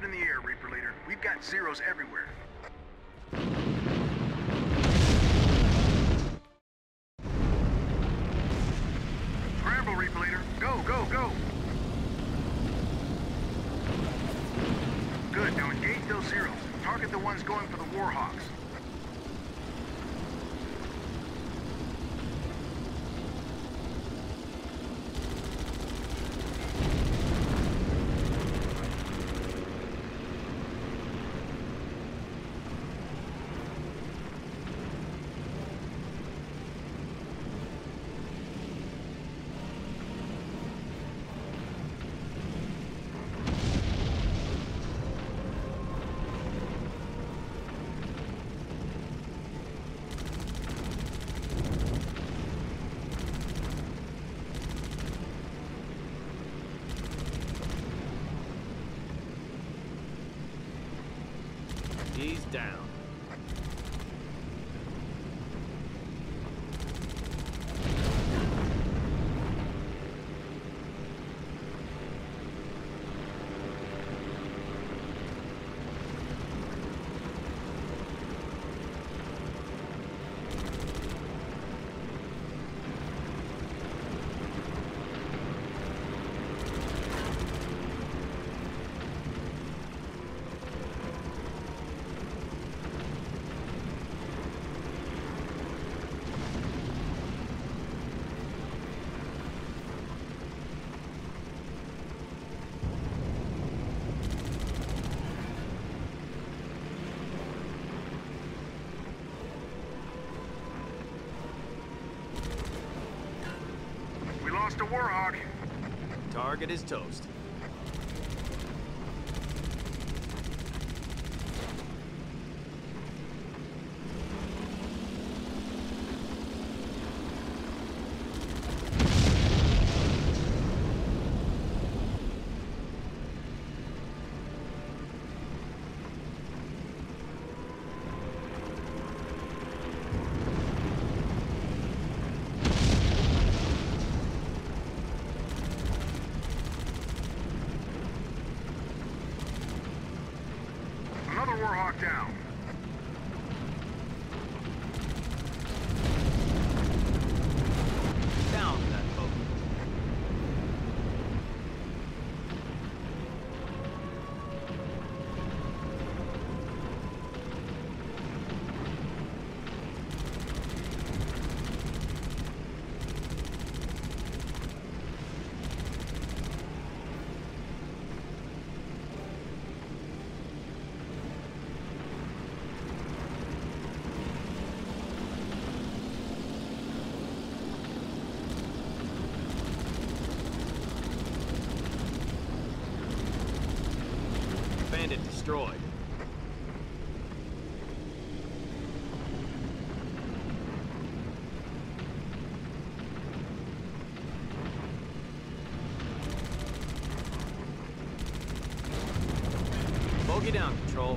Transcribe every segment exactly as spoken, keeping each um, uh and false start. Bird in the air, Reaper leader. We've got zeros everywhere. Scramble, Reaper leader. Go, go, go. Good. Now engage those zeros. Target the ones going for the Warhawks. He's down. Warhawk. Target is toast. Warhawk down. Down that boat. Bandit destroyed. Bogey down, Patrol.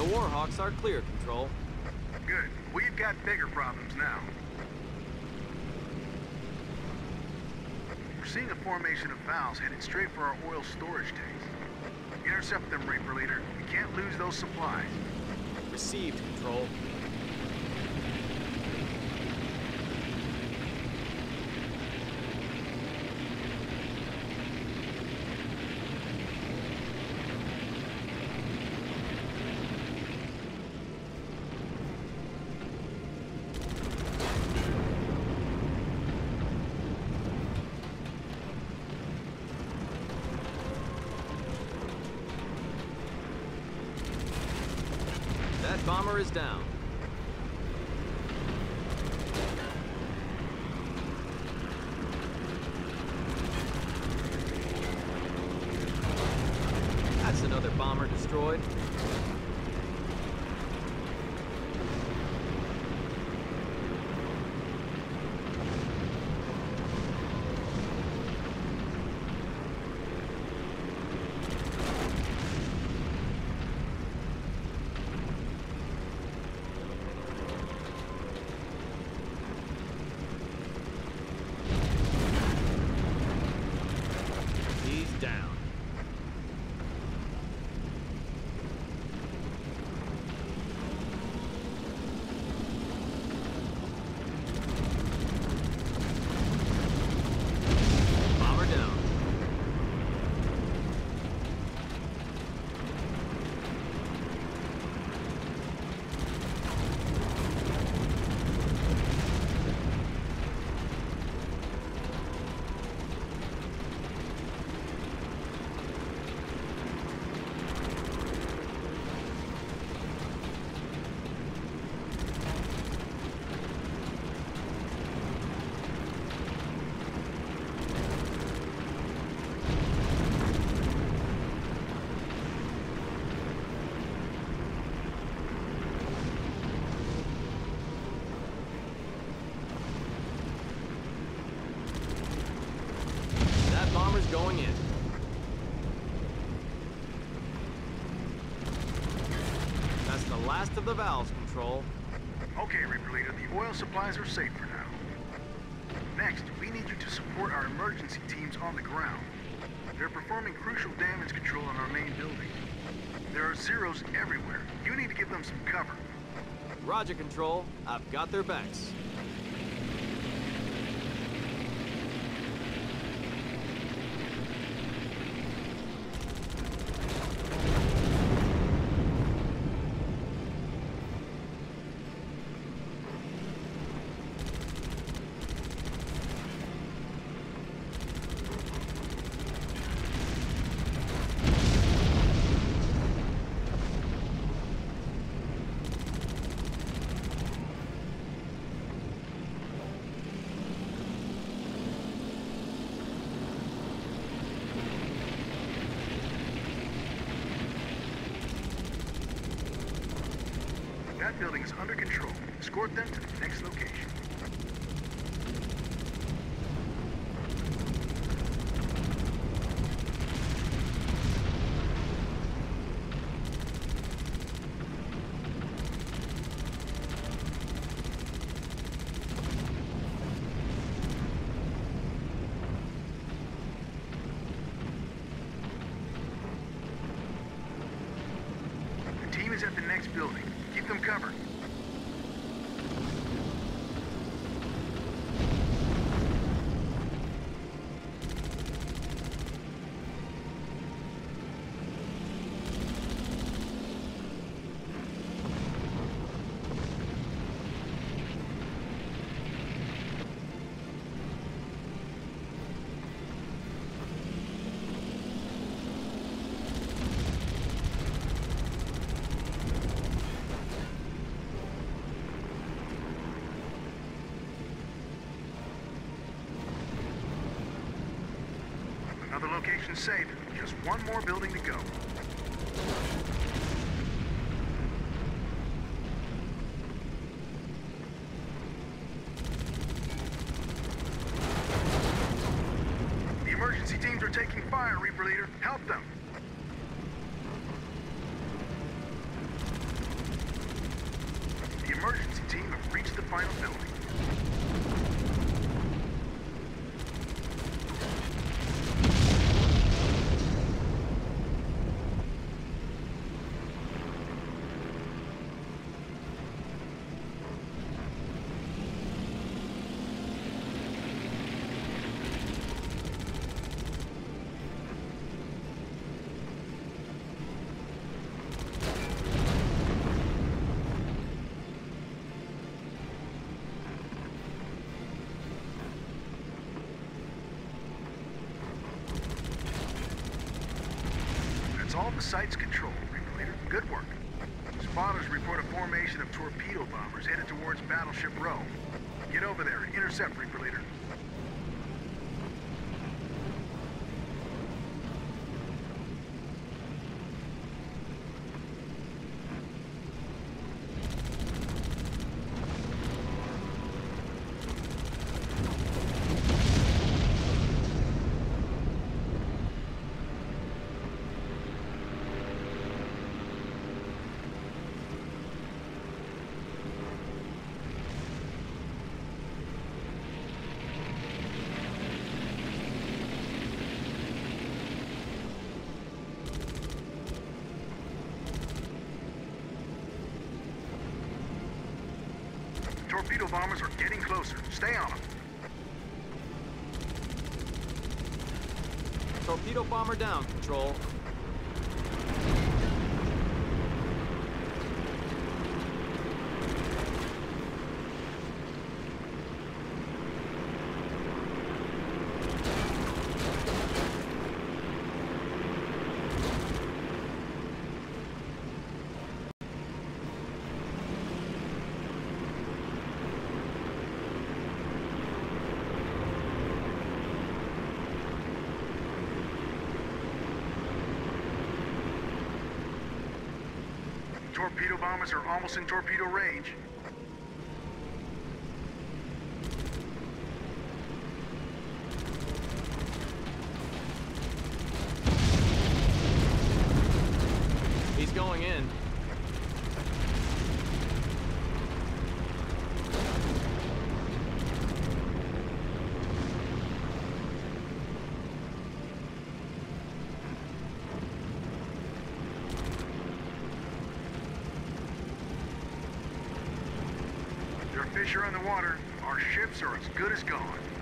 The Warhawks are clear, Control. Good. We've got bigger problems now. We're seeing a formation of valves headed straight for our oil storage tanks. Intercept them, Reaper Leader. We can't lose those supplies. Received, Control. That bomber is down. That's another bomber destroyed. Going in. That's the last of the valves, Control. Okay, Reaper Leader, the oil supplies are safe for now. Next, we need you to support our emergency teams on the ground. They're performing crucial damage control on our main building. There are zeros everywhere. You need to give them some cover. Roger, Control. I've got their backs. That building is under control. Escort them to the next location. The team is at the next building. Keep them covered. The location's safe. Just one more building to go. The emergency teams are taking fire, Reaper Leader. Help them! team have reached the final building. All the sites controlled, Ringleader. Good work. Spotters report a formation of torpedo bombers headed towards Battleship Row. Get over there and intercept, Ringleader. Torpedo bombers are getting closer. Stay on them. Torpedo bomber down, Patrol. Torpedo bombers are almost in torpedo range. He's going in. Fish are in the water. Our ships are as good as gone.